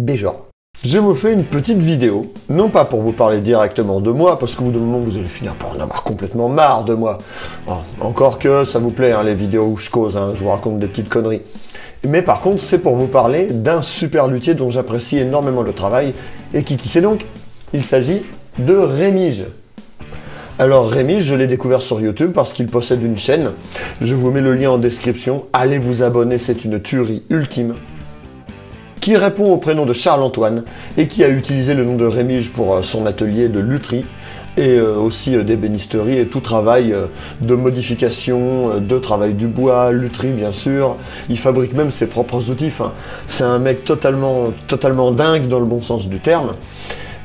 Béjor. Je vous fais une petite vidéo, non pas pour vous parler directement de moi, parce qu'au bout d'un moment vous allez finir par en avoir complètement marre de moi. Encore que ça vous plaît hein, les vidéos où je cause, hein, je vous raconte des petites conneries. Mais par contre c'est pour vous parler d'un super luthier dont j'apprécie énormément le travail, et qui c'est donc? Il s'agit de Rémige. Alors Rémige, je l'ai découvert sur YouTube parce qu'il possède une chaîne, je vous mets le lien en description, allez vous abonner, c'est une tuerie ultime. Qui répond au prénom de Charles-Antoine et qui a utilisé le nom de Rémige pour son atelier de lutherie et aussi d'ébénisterie et tout travail de modification, de travail du bois, lutherie bien sûr. Il fabrique même ses propres outils, enfin, c'est un mec totalement dingue dans le bon sens du terme.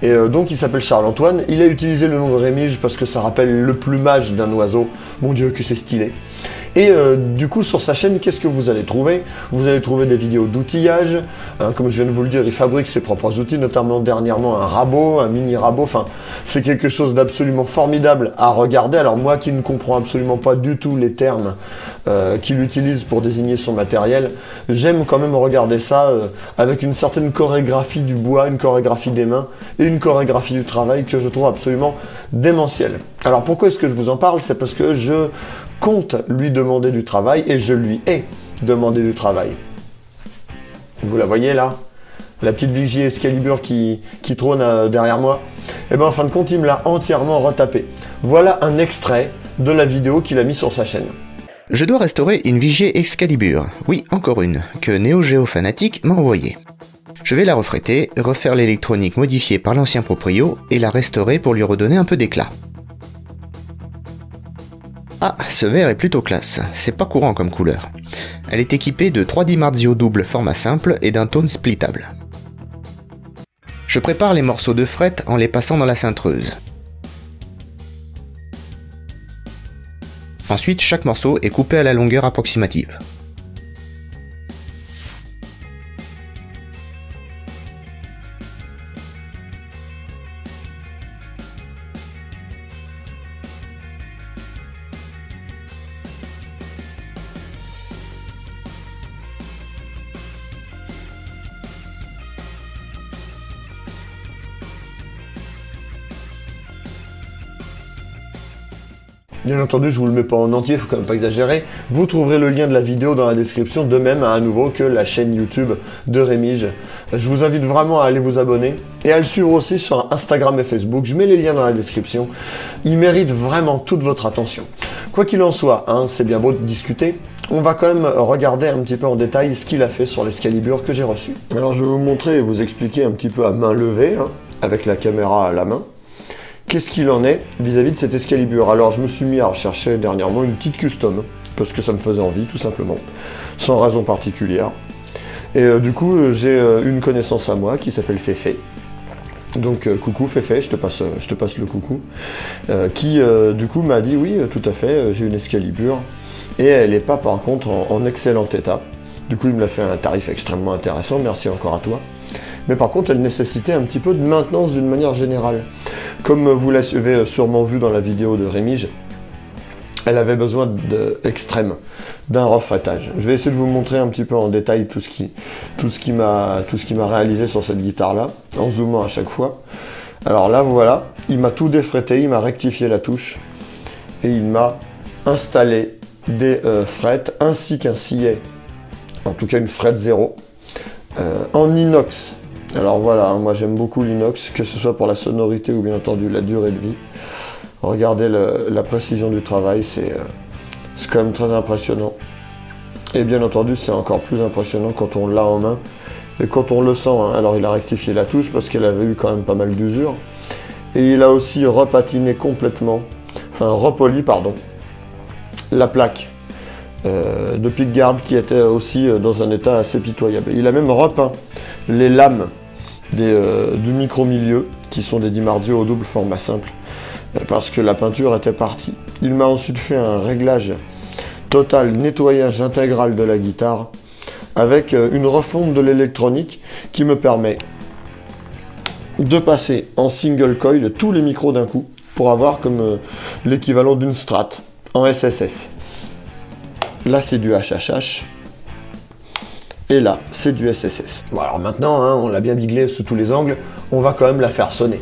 Et donc il s'appelle Charles-Antoine, il a utilisé le nom de Rémige parce que ça rappelle le plumage d'un oiseau, mon dieu que c'est stylé. Et du coup sur sa chaîne, qu'est-ce que vous allez trouver? Vous allez trouver des vidéos d'outillage, hein, comme je viens de vous le dire, il fabrique ses propres outils, notamment dernièrement un rabot, un mini rabot, enfin c'est quelque chose d'absolument formidable à regarder. Alors moi qui ne comprends absolument pas du tout les termes qu'il utilise pour désigner son matériel, j'aime quand même regarder ça avec une certaine chorégraphie du bois, une chorégraphie des mains et une chorégraphie du travail que je trouve absolument démentielle. Alors pourquoi est-ce que je vous en parle? C'est parce que je compte lui demander du travail et je lui ai demandé du travail. Vous la voyez là? La petite Vigier Excalibur qui trône derrière moi. Et bien en fin de compte, il me l'a entièrement retapé. Voilà un extrait de la vidéo qu'il a mis sur sa chaîne. Je dois restaurer une Vigier Excalibur, oui encore une, que Neo Geo Fanatic m'a envoyée. Je vais la refréter, refaire l'électronique modifiée par l'ancien proprio et la restaurer pour lui redonner un peu d'éclat. Ah, ce verre est plutôt classe, c'est pas courant comme couleur. Elle est équipée de 3 DiMarzio double format simple et d'un tone splittable. Je prépare les morceaux de fret en les passant dans la cintreuse. Ensuite, chaque morceau est coupé à la longueur approximative. Bien entendu, je vous le mets pas en entier, faut quand même pas exagérer. Vous trouverez le lien de la vidéo dans la description, de même à nouveau que la chaîne YouTube de Rémige. Je vous invite vraiment à aller vous abonner et à le suivre aussi sur Instagram et Facebook. Je mets les liens dans la description. Il mérite vraiment toute votre attention. Quoi qu'il en soit, hein, c'est bien beau de discuter. On va quand même regarder un petit peu en détail ce qu'il a fait sur l'Excalibur que j'ai reçu. Alors je vais vous montrer et vous expliquer un petit peu à main levée, hein, avec la caméra à la main. Qu'est-ce qu'il en est vis-à-vis de cet Excalibur? Alors je me suis mis à rechercher dernièrement une petite custom, parce que ça me faisait envie tout simplement, sans raison particulière. Et du coup j'ai une connaissance à moi qui s'appelle Fefe. Donc coucou Fefe, je te passe le coucou. Qui du coup m'a dit oui tout à fait, j'ai une Excalibur. Et elle n'est pas par contre en excellent état. Du coup il me l'a fait à un tarif extrêmement intéressant, merci encore à toi. Mais par contre elle nécessitait un petit peu de maintenance d'une manière générale. Comme vous l'avez sûrement vu dans la vidéo de Rémige, elle avait besoin d'extrême, d'un refrétage. Je vais essayer de vous montrer un petit peu en détail tout ce qui m'a réalisé sur cette guitare-là, en zoomant à chaque fois. Alors là voilà, il m'a tout défrété, il m'a rectifié la touche, et il m'a installé des frettes ainsi qu'un sillet, en tout cas une frette 0, en inox. Alors voilà, hein, moi j'aime beaucoup l'inox, que ce soit pour la sonorité ou bien entendu la durée de vie. Regardez la précision du travail, c'est quand même très impressionnant. Et bien entendu, c'est encore plus impressionnant quand on l'a en main et quand on le sent. Hein. Alors il a rectifié la touche parce qu'elle avait eu quand même pas mal d'usure. Et il a aussi repatiné complètement, enfin repoli pardon, la plaque de pickguard qui était aussi dans un état assez pitoyable. Il a même repeint les lames du micro-milieu, qui sont des DiMarzio au double format simple, parce que la peinture était partie. Il m'a ensuite fait un réglage total, nettoyage intégral de la guitare, avec une refonte de l'électronique qui me permet de passer en single coil tous les micros d'un coup, pour avoir comme l'équivalent d'une Strat en SSS. Là c'est du HHH. Et là, c'est du SSS. Bon, alors maintenant, hein, on l'a bien biglé sous tous les angles, on va quand même la faire sonner.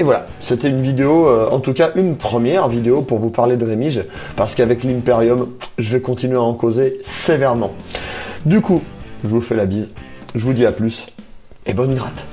Et voilà, c'était une vidéo, en tout cas une première vidéo pour vous parler de Rémige, parce qu'avec l'Imperium, je vais continuer à en causer sévèrement. Du coup, je vous fais la bise, je vous dis à plus, et bonne gratte.